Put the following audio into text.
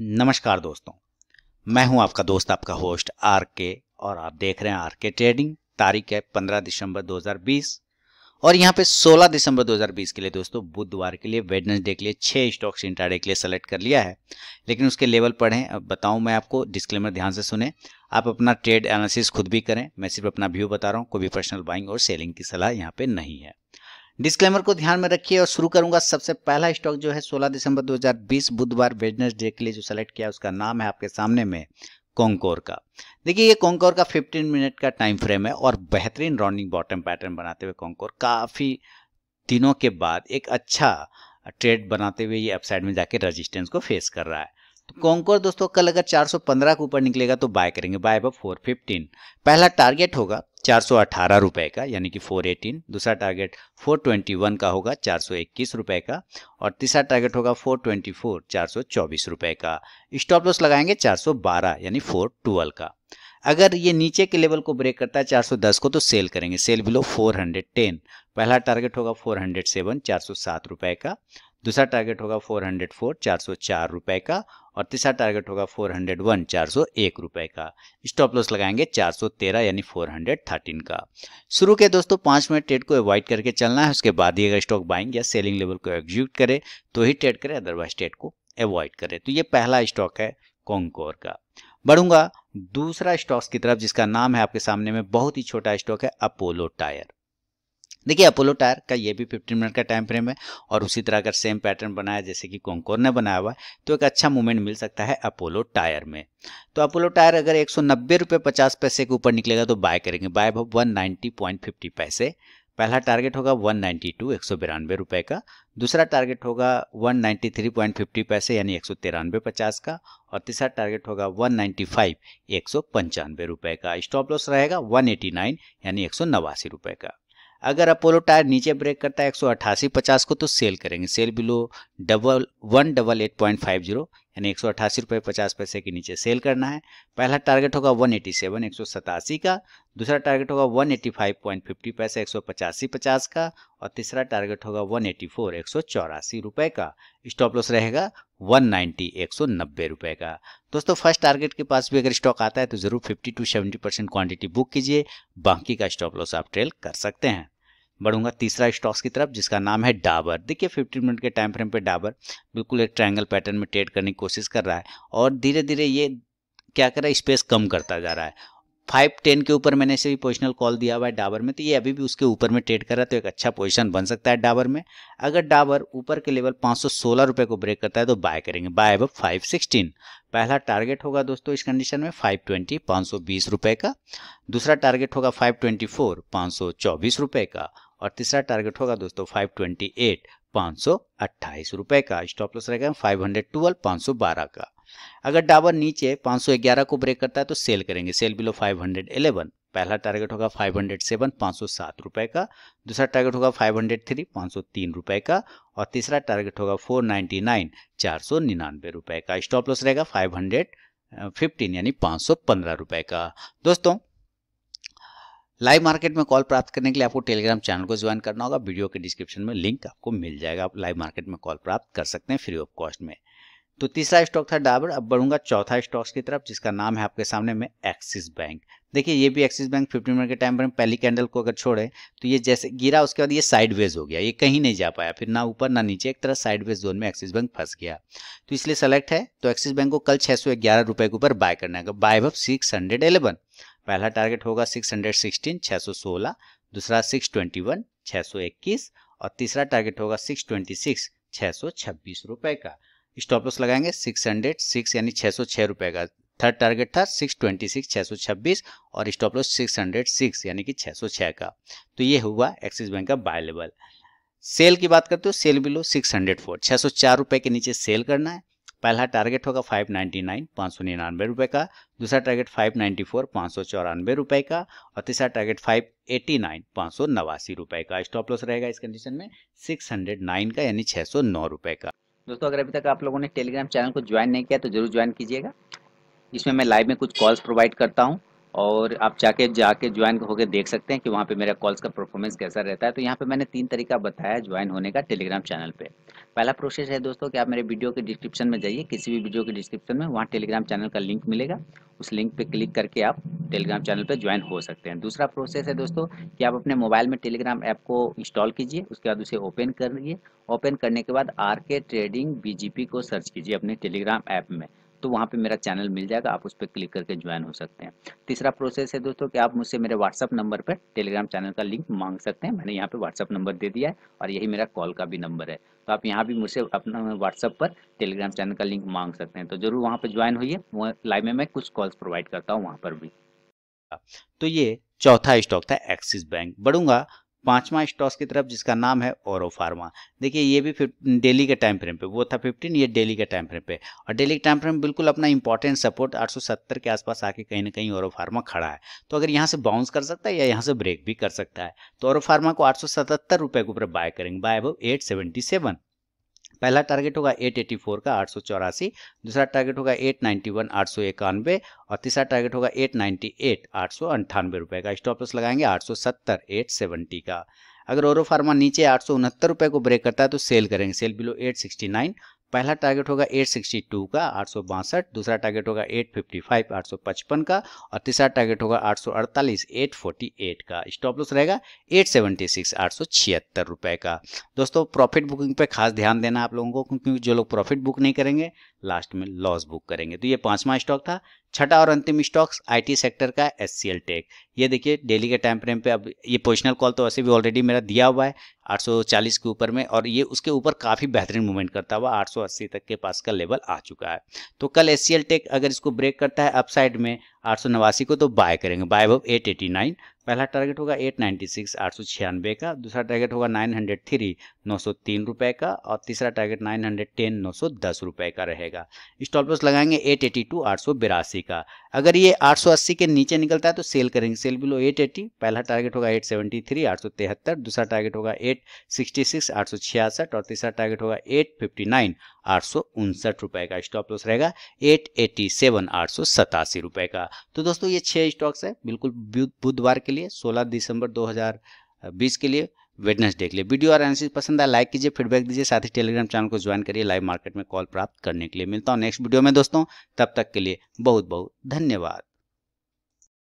नमस्कार दोस्तों, मैं हूं आपका दोस्त, आपका होस्ट आरके, और आप देख रहे हैं आरके ट्रेडिंग। तारीख है 15 दिसंबर 2020 और यहां पे 16 दिसंबर 2020 के लिए दोस्तों बुधवार के लिए, वेडनेसडे के लिए 6 स्टॉक्स इंट्राडे के लिए सेलेक्ट कर लिया है, लेकिन उसके लेवल पढ़ें। अब बताऊं मैं आपको, डिस्क्लेमर ध्यान से सुने, आप अपना ट्रेड एनालिसिस खुद भी करें, मैं सिर्फ अपना व्यू बता रहा हूँ, कोई भी पर्सनल बाइंग और सेलिंग की सलाह यहाँ पे नहीं है। डिस्क्लेमर को ध्यान में रखिए और शुरू करूंगा। सबसे पहला स्टॉक जो है 16 दिसंबर 2020 बुधवार वेडनेसडे के लिए जो सेलेक्ट किया, उसका नाम है आपके सामने में कॉन्कोर का। देखिए ये कॉन्कोर का 15 मिनट का टाइम फ्रेम है और बेहतरीन राउंडिंग बॉटम पैटर्न बनाते हुए कॉन्कोर काफ़ी दिनों के बाद एक अच्छा ट्रेड बनाते हुए ये अपसाइड में जाके रजिस्टेंस को फेस कर रहा है। तो कॉन्कोर दोस्तों कल अगर 415 के ऊपर निकलेगा तो बाय करेंगे, बाय अब 415। पहला टारगेट होगा 418 रुपए का, यानी कि 418। दूसरा टारगेट 421 का होगा, 421 रुपए का। और तीसरा टारगेट होगा 424, 424 रुपए का। स्टॉप लॉस लगाएंगे 412 यानी 412 का। अगर ये नीचे के लेवल को ब्रेक करता है 410 को तो सेल करेंगे, सेल बिलो 410। पहला टारगेट होगा 407, 407 रुपए का। दूसरा टारगेट होगा 404, 404 रुपए का। और तीसरा टारगेट होगा 401, 401 रुपए का। स्टॉप लॉस लगाएंगे 413 यानी 413 का। शुरू के दोस्तों 5 मिनट ट्रेड को अवॉइड करके चलना है, उसके बाद ही अगर स्टॉक बाइंग या सेलिंग लेवल को एग्जीक्यूट करे तो ही ट्रेड करे, अदरवाइज ट्रेड को अवॉइड करे। तो ये पहला स्टॉक है कॉन्कोर का। बढ़ूंगा दूसरा स्टॉक्स की तरफ, जिसका नाम है आपके सामने में, बहुत ही छोटा स्टॉक है अपोलो टायर। देखिए अपोलो टायर का ये भी 15 मिनट का टाइम फ्रेम है और उसी तरह अगर सेम पैटर्न बनाया जैसे कि कॉन्कोर ने बनाया हुआ है तो एक अच्छा मूवमेंट मिल सकता है अपोलो टायर में। तो अपोलो टायर अगर 190 रुपये 50 पैसे के ऊपर निकलेगा तो बाय करेंगे, बाय भाव 190.50 पैसे। पहला टारगेट होगा 192, 192 रुपए का। दूसरा टारगेट होगा 193.50 पैसे यानी 193.50 का। और तीसरा टारगेट होगा 195, 195 रुपए का। स्टॉप लॉस रहेगा 189 यानी 189 रुपए का। अगर अपोलो टायर नीचे ब्रेक करता है 188.50 को तो सेल करेंगे, सेल बिलो 188.50 यानी 188 रुपये 50 पैसे के नीचे सेल करना है। पहला टारगेट होगा 187, 187 का। दूसरा टारगेट होगा 185.50 पैसे 185.50 का। और तीसरा टारगेट होगा 184, 184 रुपये का। स्टॉप लॉस रहेगा 190, 190 रुपये का। दोस्तों फर्स्ट टारगेट के पास भी अगर स्टॉक आता है तो ज़रूर 50 से 70% क्वान्टिटी बुक कीजिए, बाकी का स्टॉप लॉस आप ट्रेल कर सकते हैं। बढ़ूंगा तीसरा स्टॉक्स की तरफ, जिसका नाम है डाबर। देखिए 15 मिनट के टाइम फ्रेम पे डाबर बिल्कुल एक ट्रायंगल पैटर्न में ट्रेड करने की कोशिश कर रहा है और धीरे धीरे ये क्या कर रहा है, स्पेस कम करता जा रहा है। 510 के ऊपर मैंने इसे भी पोजिशनल कॉल दिया हुआ है डाबर में, तो ये अभी भी उसके ऊपर में ट्रेड कर रहा है, तो एक अच्छा पोजीशन बन सकता है डाबर में। अगर डाबर ऊपर के लेवल 516 रुपये को ब्रेक करता है तो बाय करेंगे, बाय अब 516। पहला टारगेट होगा दोस्तों इस कंडीशन में 520, 520 रुपये का। दूसरा टारगेट होगा 524, 524 रुपये का। और तीसरा टारगेट होगा दोस्तों 528, 528 रुपये का। स्टॉप लॉस रहेगा 512, 512 का। अगर डाबर नीचे 511 को ब्रेक करता है तो सेल करेंगे, सेल बिलो 511। पहला टारगेट होगा 507, 507 रुपए का। दूसरा टारगेट होगा 503, 503 रुपए का। और तीसरा टारगेट होगा 499, 499 रुपए का। स्टॉप लॉस रहेगा 515 यानी 515 रुपए का। दोस्तों लाइव मार्केट में कॉल प्राप्त करने के लिए आपको टेलीग्राम चैनल को ज्वाइन करना होगा, वीडियो के डिस्क्रिप्शन में लिंक आपको मिल जाएगा, आप लाइव मार्केट में कॉल प्राप्त कर सकते हैं फ्री ऑफ कॉस्ट में। तो तीसरा स्टॉक था डाबर। अब बढ़ूंगा चौथा स्टॉक्स की तरफ, जिसका नाम है आपके सामने में एक्सिस बैंक। देखिए ये भी एक्सिस बैंक 15 मिनट के टाइम पर पहली कैंडल को अगर छोड़े तो ये जैसे गिरा, उसके बाद ये साइडवेज हो गया, ये कहीं नहीं जा पाया, फिर ना ऊपर ना नीचे, एक तरह साइडवेज जोन में एक्सिस बैंक फंस गया, तो इसलिए सेलेक्ट है। तो एक्सिस बैंक को कल 611 रुपए के ऊपर बाय करना है, बाय अब 611। पहला टारगेट होगा 616, 616। दूसरा 621, 621। और तीसरा टारगेट होगा 626, 626 रुपए का। स्टॉप लॉस लगाएंगे 606 यानी 606 रुपए का। थर्ड टारगेट था 626, 626। और स्टॉप लॉस 606 यानी कि 606 का। तो ये हुआ एक्सिस बैंक का बाय लेवल। सेल की बात करते हो, सेल बिलो 604, 604 रुपए के नीचे सेल करना है। पहला टारगेट होगा 599, 599 रुपए का। दूसरा टारगेट 594, 594 रुपए का। और तीसरा टारगेट 589, 589 रुपए का। स्टॉप लॉस रहेगा इस कंडीशन में 609 का यानी 609 रुपए का। दोस्तों अगर अभी तक आप लोगों ने टेलीग्राम चैनल को ज्वाइन नहीं किया तो जरूर ज्वाइन कीजिएगा, इसमें मैं लाइव में कुछ कॉल्स प्रोवाइड करता हूं और आप जाके ज्वाइन होकर देख सकते हैं कि वहाँ पे मेरा कॉल्स का परफॉर्मेंस कैसा रहता है। तो यहाँ पे मैंने 3 तरीका बताया ज्वाइन होने का टेलीग्राम चैनल पे। पहला प्रोसेस है दोस्तों कि आप मेरे वीडियो के डिस्क्रिप्शन में जाइए, किसी भी वीडियो के डिस्क्रिप्शन में वहाँ टेलीग्राम चैनल का लिंक मिलेगा, उस लिंक पे क्लिक करके आप टेलीग्राम चैनल पे ज्वाइन हो सकते हैं। दूसरा प्रोसेस है दोस्तों कि आप अपने मोबाइल में टेलीग्राम ऐप को इंस्टॉल कीजिए, उसके बाद उसे ओपन करिए। ओपन करने के बाद आर.के. ट्रेडिंग BGP को सर्च कीजिए अपने टेलीग्राम ऐप में, तो वहाँ पे मेरा चैनल मिल जाएगा, आप उस पर क्लिक करके ज्वाइन हो सकते हैं। तीसरा प्रोसेस है दोस्तों कि आप मुझसे मेरे व्हाट्सअप नंबर पर टेलीग्राम चैनल का लिंक मांग सकते हैं, मैंने यहाँ पे व्हाट्सअप नंबर दे दिया है और यही मेरा कॉल का भी नंबर है, तो आप यहाँ भी मुझसे अपना व्हाट्सअप पर टेलीग्राम चैनल का लिंक मांग सकते हैं। तो जरूर वहाँ पर ज्वाइन होइए, लाइव में मैं कुछ कॉल्स प्रोवाइड करता हूँ वहाँ पर भी। तो ये चौथा स्टॉक था एक्सिस बैंक। बढ़ूंगा 5वां स्टॉक की तरफ जिसका नाम है ओरो फार्मा। देखिए ये भी डेली के टाइम फ्रेम पे, वो था 15, ये डेली के टाइम फ्रेम पे, और डेली के टाइम फ्रेम बिल्कुल अपना इंपॉर्टेंट सपोर्ट 870 के आसपास आके कहीं ना कहीं ओरो फार्मा खड़ा है। तो अगर यहाँ से बाउंस कर सकता है या यहाँ से ब्रेक भी कर सकता है, तो ओरो फार्मा को 877 रुपये के ऊपर बाय करेंगे, बाय अबव 877। पहला टारगेट होगा 884 का 884, दूसरा टारगेट होगा 891 891, और तीसरा टारगेट होगा 898 898 रुपये का। स्टॉप लॉस लगाएंगे 870 870 का। अगर ओरो फार्मा नीचे 869 रुपये को ब्रेक करता है तो सेल करेंगे, सेल बिलो 869। पहला टारगेट होगा 862 का 862, दूसरा टारगेट होगा 855 855 का, और तीसरा टारगेट होगा 848 848 का। स्टॉप लॉस रहेगा 876 876 रुपये का। दोस्तों प्रॉफिट बुकिंग पे खास ध्यान देना आप लोगों को, क्योंकि जो लोग प्रॉफिट बुक नहीं करेंगे लास्ट में लॉस बुक करेंगे। तो ये 5वां स्टॉक था। छठा और अंतिम स्टॉक्स IT सेक्टर का SCL टेक। ये देखिए डेली के टाइम फ्रेम पे, अब ये पोजिशनल कॉल तो वैसे भी ऑलरेडी मेरा दिया हुआ है 840 के ऊपर में, और ये उसके ऊपर काफ़ी बेहतरीन मूवमेंट करता हुआ 880 तक के पास का लेवल आ चुका है। तो कल SCL टेक अगर इसको ब्रेक करता है अपसाइड में 889 को, तो बाय करेंगे, बाय अबव 889। पहला टारगेट होगा 896 896 का, दूसरा टारगेट होगा 903 903 रुपये का, और तीसरा टारगेट 910 910 रुपये का रहेगा। स्टॉप लॉस लगाएंगे 882 882 का। अगर ये 880 के नीचे निकलता है तो सेल करेंगे, सेल बिलो 880। पहला टारगेट होगा 873 873, दूसरा टारगेट होगा 866 866, और तीसरा टारगेट होगा 859 859 रुपये का। स्टॉप लॉस रहेगा 887 887 रुपये का। तो दोस्तों ये 6 स्टॉक्स है बिल्कुल बुधवार के लिए, 16 दिसंबर 2020 के लिए, वेडनेसडे के लिए। वीडियो और एनालिसिस पसंद आया लाइक कीजिए, फीडबैक दीजिए, साथ ही टेलीग्राम चैनल को ज्वाइन करिए लाइव मार्केट में कॉल प्राप्त करने के लिए। मिलता हूँ नेक्स्ट वीडियो में दोस्तों, तब तक के लिए बहुत बहुत धन्यवाद।